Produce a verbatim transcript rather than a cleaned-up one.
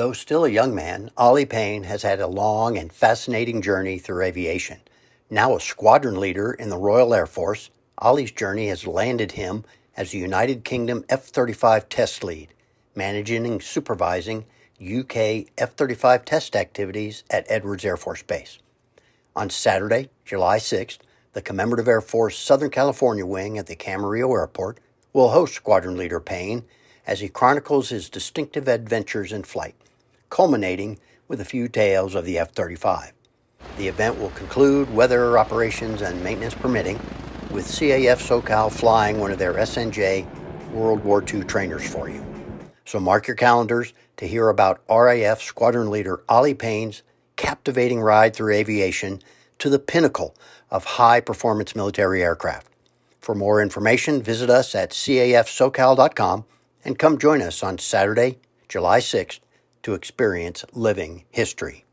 Though still a young man, Oli Payne has had a long and fascinating journey through aviation. Now a squadron leader in the Royal Air Force, Oli's journey has landed him as the United Kingdom F thirty-five test lead, managing and supervising U K F thirty-five test activities at Edwards Air Force Base. On Saturday, July sixth, the Commemorative Air Force Southern California Wing at the Camarillo Airport will host Squadron Leader Payne as he chronicles his distinctive adventures in flight, culminating with a few tales of the F thirty-five. The event will conclude, weather operations and maintenance permitting, with C A F SoCal flying one of their S N J World War Two trainers for you. So mark your calendars to hear about R A F Squadron Leader Oli Payne's captivating ride through aviation to the pinnacle of high-performance military aircraft. For more information, visit us at C A F socal dot com and come join us on Saturday, July sixth, to experience living history.